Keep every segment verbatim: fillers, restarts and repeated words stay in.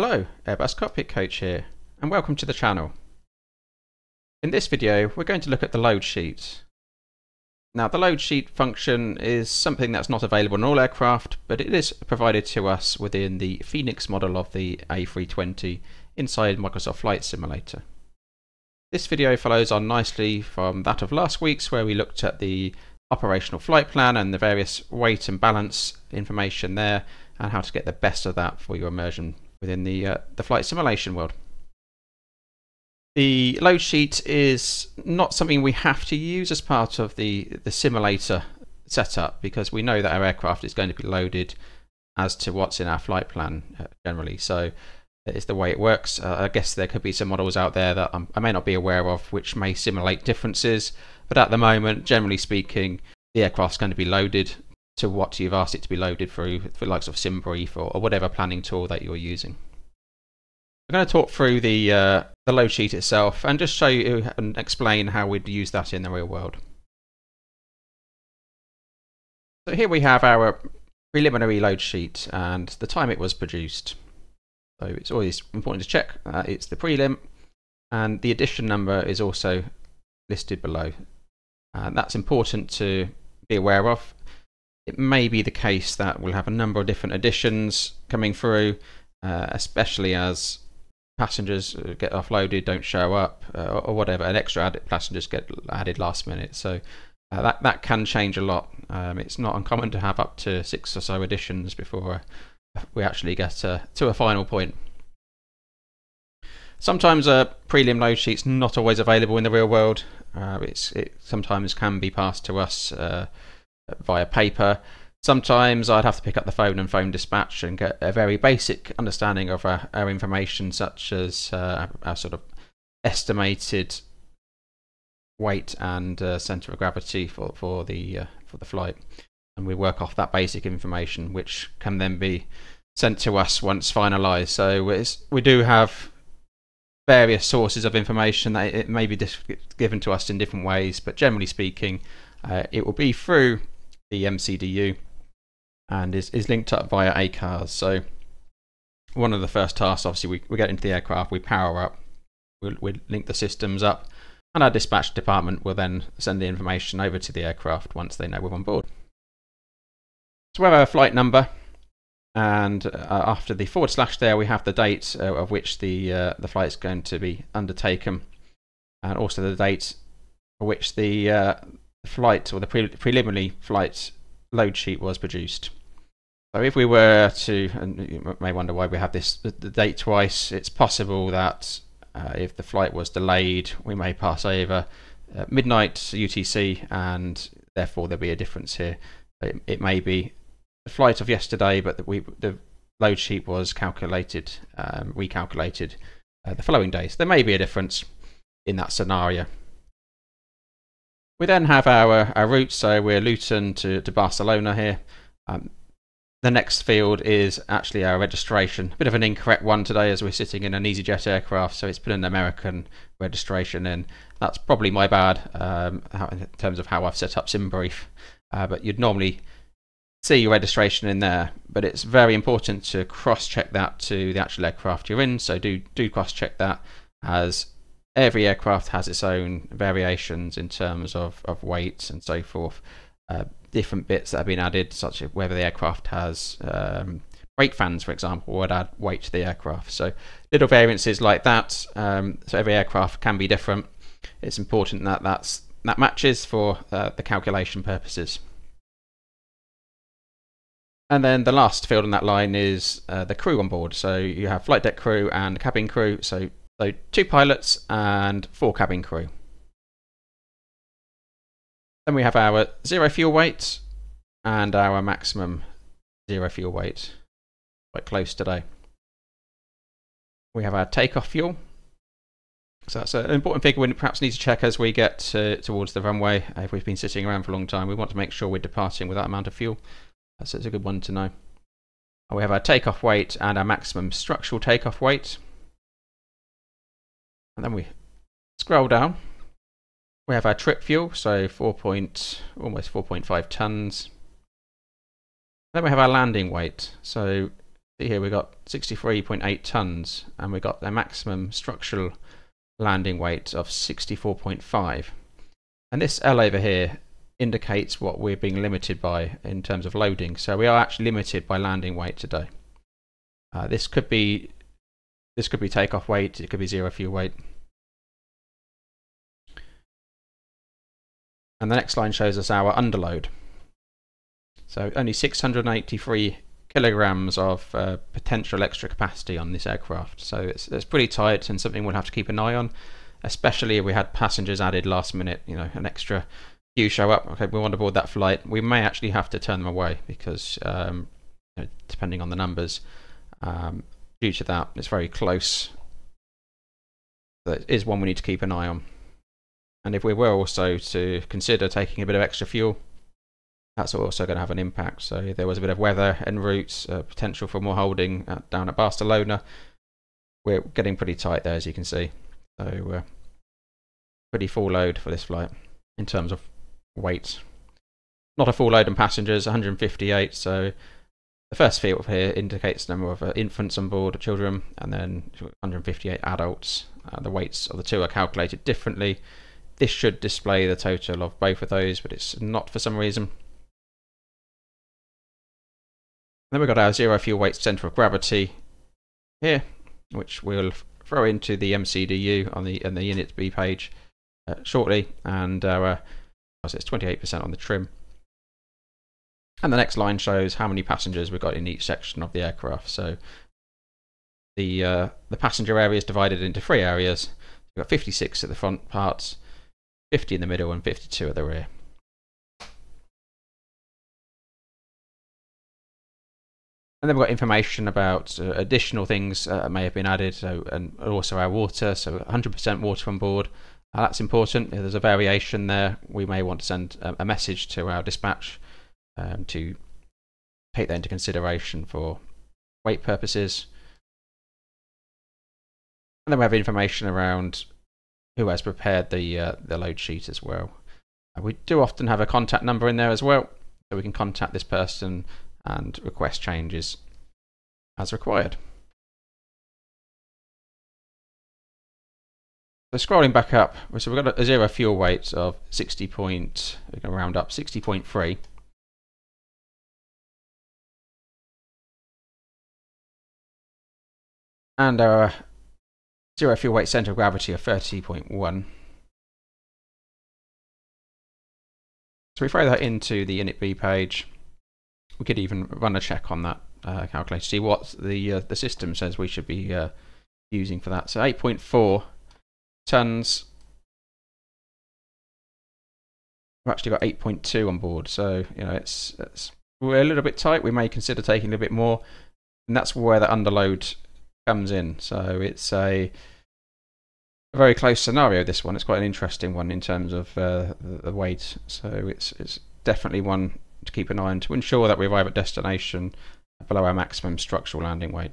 Hello, Airbus Cockpit Coach here, and welcome to the channel. In this video, we're going to look at the load sheet. Now, the load sheet function is something that's not available in all aircraft, but it is provided to us within the Phoenix model of the A three twenty inside Microsoft Flight Simulator. This video follows on nicely from that of last week's, where we looked at the operational flight plan and the various weight and balance information there, and how to get the best of that for your immersion within the uh, the flight simulation world. The load sheet is not something we have to use as part of the the simulator setup, because we know that our aircraft is going to be loaded as to what's in our flight plan uh, generally. So it's the way it works. Uh, I guess there could be some models out there that I'm, I may not be aware of, which may simulate differences, but at the moment, generally speaking, the aircraft's going to be loaded to what you've asked it to be loaded through, for the likes of SimBrief or, or whatever planning tool that you're using. I'm going to talk through the uh, the load sheet itself and just show you and explain how we'd use that in the real world. So here we have our preliminary load sheet and the time it was produced. So it's always important to check uh, it's the prelim, and the edition number is also listed below, and that's important to be aware of. It may be the case that we'll have a number of different editions coming through, uh, especially as passengers get offloaded, don't show up, uh, or whatever, and extra added passengers get added last minute. So uh, that, that can change a lot. Um, it's not uncommon to have up to six or so editions before we actually get uh, to a final point. Sometimes a uh, prelim load sheet's not always available in the real world. Uh, it's, it sometimes can be passed to us uh, via paper. Sometimes I'd have to pick up the phone and phone dispatch and get a very basic understanding of our, our information, such as uh, our, our sort of estimated weight and uh, centre of gravity for for the uh, for the flight, and we work off that basic information, which can then be sent to us once finalised. So it's, we do have various sources of information that it may be given to us in different ways, but generally speaking, uh, it will be through the M C D U and is, is linked up via ACARS. So one of the first tasks, obviously, we, we get into the aircraft, we power up, we'll, we'll link the systems up, and our dispatch department will then send the information over to the aircraft once they know we're on board. So we have our flight number, and uh, after the forward slash there we have the date uh, of which the, uh, the flight is going to be undertaken, and also the date for which the uh, flight or the pre preliminary flight load sheet was produced. So if we were to, and you may wonder why we have this the date twice, it's possible that uh, if the flight was delayed, we may pass over uh, midnight U T C, and therefore there'll be a difference here. It, it may be the flight of yesterday, but the, we, the load sheet was calculated, um, recalculated uh, the following day. So there may be a difference in that scenario. We then have our, our route, so we're Luton to, to Barcelona here. Um, the next field is actually our registration. A bit of an incorrect one today, as we're sitting in an EasyJet aircraft, so it's put an American registration in. That's probably my bad um, in terms of how I've set up SimBrief, uh, but you'd normally see your registration in there, but it's very important to cross-check that to the actual aircraft you're in, so do, do cross-check that, as every aircraft has its own variations in terms of, of weights and so forth, uh, different bits that have been added, such as whether the aircraft has um, brake fans, for example, would add weight to the aircraft. So little variances like that, um, so every aircraft can be different. It's important that that's, that matches for uh, the calculation purposes. And then the last field on that line is uh, the crew on board. So you have flight deck crew and cabin crew. So So two pilots and four cabin crew. Then we have our zero fuel weight and our maximum zero fuel weight. Quite close today. We have our takeoff fuel. So that's an important figure we perhaps need to check as we get uh, towards the runway. If we've been sitting around for a long time, we want to make sure we're departing with that amount of fuel. So it's a good one to know. We have our takeoff weight and our maximum structural takeoff weight. And then we scroll down, we have our trip fuel, so four point, almost four point five tons. Then we have our landing weight, so See here, we've got sixty-three point eight tons, and we've got their maximum structural landing weight of sixty-four point five. And this L over here indicates what we're being limited by in terms of loading. So we are actually limited by landing weight today. Uh, this could be this could be takeoff weight, it could be zero fuel weight. And the next line shows us our underload. So only six hundred eighty-three kilograms of uh, potential extra capacity on this aircraft. So it's, it's pretty tight and something we'll have to keep an eye on, especially if we had passengers added last minute, you know, an extra few show up, okay, we want to board that flight, we may actually have to turn them away because um, you know, depending on the numbers, um, due to that, it's very close. So it is one we need to keep an eye on. And if we were also to consider taking a bit of extra fuel, that's also going to have an impact. So there was a bit of weather en route, uh, potential for more holding at, down at Barcelona. We're getting pretty tight there, as you can see. So uh, pretty full load for this flight in terms of weight. Not a full load on passengers, one hundred fifty-eight. So the first field here indicates the number of uh, infants on board, children, and then one hundred fifty-eight adults. Uh, the weights of the two are calculated differently. This should display the total of both of those, but it's not for some reason. Then we've got our zero fuel weight centre of gravity here, which we'll throw into the M C D U on the, on the InitB page uh, shortly, and our, uh, it's twenty-eight percent on the trim. And the next line shows how many passengers we've got in each section of the aircraft. So the, uh, the passenger area is divided into three areas. We've got fifty-six at the front parts, fifty in the middle, and fifty-two at the rear. And then we've got information about uh, additional things uh, that may have been added, so, and also our water, so one hundred percent water on board. Uh, that's important. If there's a variation there, we may want to send a, a message to our dispatch um, to take that into consideration for weight purposes. And then we have information around who has prepared the, uh, the load sheet as well. Uh, we do often have a contact number in there as well, so we can contact this person and request changes as required. So scrolling back up, so we've got a zero fuel weight of sixty point, we're going to round up, sixty point three. And our zero fuel weight centre of gravity of thirty point one. So we throw that into the InitB page. We could even run a check on that uh, calculator, see what the uh, the system says we should be uh, using for that. So eight point four tons. We've actually got eight point two on board, so you know it's, it's we're a little bit tight. We may consider taking a little bit more, and that's where the underload comes in. So it's a, a very close scenario. This one, it's quite an interesting one in terms of uh, the, the weight. So it's it's definitely one to keep an eye on to ensure that we arrive at destination below our maximum structural landing weight.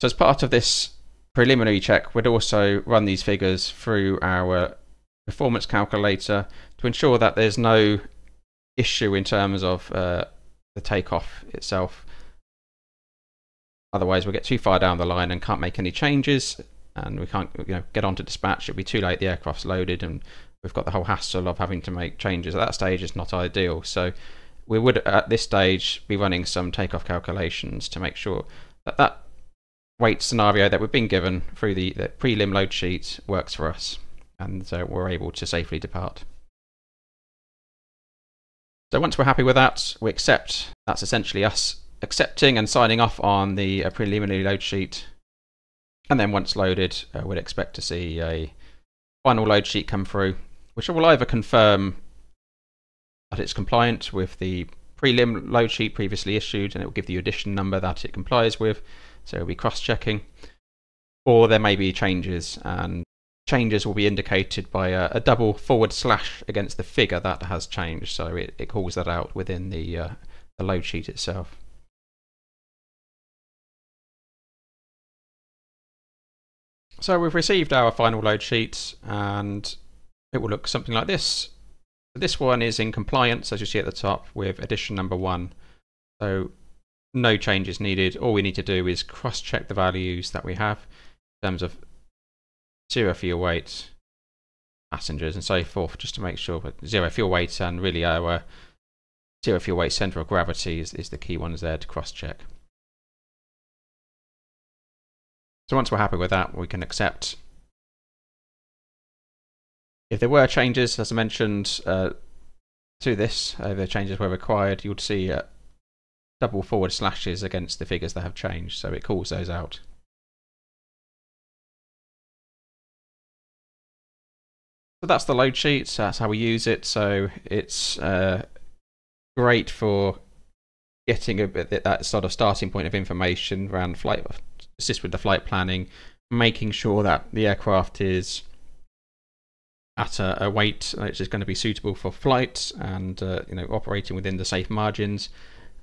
So as part of this preliminary check, we'd also run these figures through our performance calculator to ensure that there's no issue in terms of uh, the takeoff itself. Otherwise we'll get too far down the line and can't make any changes, and we can't you know, get on to dispatch. It'll be too late, the aircraft's loaded, and we've got the whole hassle of having to make changes at that stage. It's not ideal. So we would at this stage be running some takeoff calculations to make sure that that weight scenario that we've been given through the, the prelim load sheet works for us, and so we're able to safely depart. So once we're happy with that, we accept. That's essentially us accepting and signing off on the uh, preliminary load sheet, and then once loaded uh, we'd expect to see a final load sheet come through, which will either confirm that it's compliant with the prelim load sheet previously issued, and it will give the addition number that it complies with, so it'll be cross-checking, or there may be changes, and changes will be indicated by a, a double forward slash against the figure that has changed, so it, it calls that out within the, uh, the load sheet itself. So we've received our final load sheet, and it will look something like this. This one is in compliance, as you see at the top, with edition number one. So no changes needed. All we need to do is cross-check the values that we have in terms of zero fuel weight, passengers and so forth, just to make sure that zero fuel weight and really our zero fuel weight center of gravity is, is the key ones there to cross-check. So once we're happy with that, we can accept. If there were changes, as I mentioned, uh, to this, uh, the changes were required, you'd see uh, double forward slashes against the figures that have changed, so it calls those out. So that's the load sheet, so that's how we use it. So it's uh, great for getting a bit that sort of starting point of information around flight, assist with the flight planning, making sure that the aircraft is at a, a weight which is going to be suitable for flights and uh, you know, operating within the safe margins.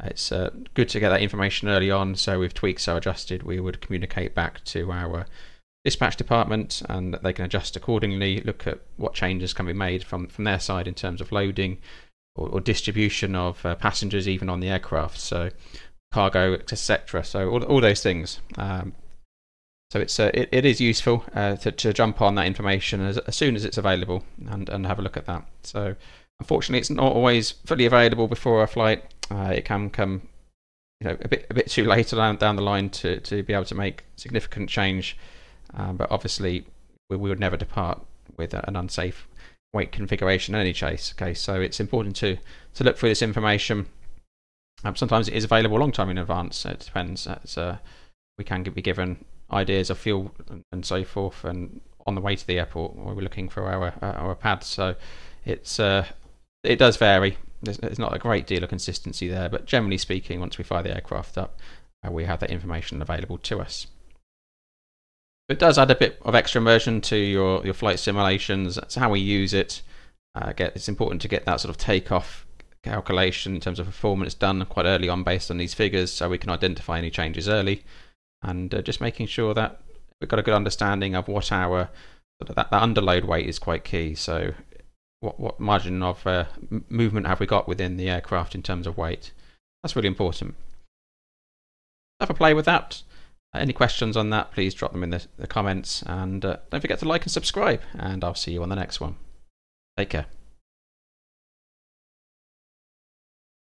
It's uh, good to get that information early on, so if tweaks are adjusted, we would communicate back to our dispatch department and they can adjust accordingly, look at what changes can be made from, from their side in terms of loading or, or distribution of uh, passengers even on the aircraft, so cargo, et cetera. So all, all those things. Um, so it's uh, it, it is useful uh, to, to jump on that information as, as soon as it's available and, and have a look at that. So unfortunately, it's not always fully available before a flight. Uh, it can come, you know, a bit a bit too late down, down the line to, to be able to make significant change. Um, but obviously, we, we would never depart with an unsafe weight configuration in any case. Okay, so it's important to to look through this information. Um, sometimes it is available a long time in advance. It depends. It's, uh, we can be given ideas of fuel and so forth, and on the way to the airport, we're looking for our our pads. So it's. Uh, It does vary. There's not a great deal of consistency there, but generally speaking, once we fire the aircraft up, uh, we have that information available to us. It does add a bit of extra immersion to your, your flight simulations. That's how we use it. Uh, get, it's important to get that sort of takeoff calculation in terms of performance done quite early on based on these figures, so we can identify any changes early, and uh, just making sure that we've got a good understanding of what our that, that underload weight is quite key. So What, what margin of uh, movement have we got within the aircraft in terms of weight? That's really important. Have a play with that. Uh, any questions on that, please drop them in the, the comments. And uh, don't forget to like and subscribe. And I'll see you on the next one. Take care.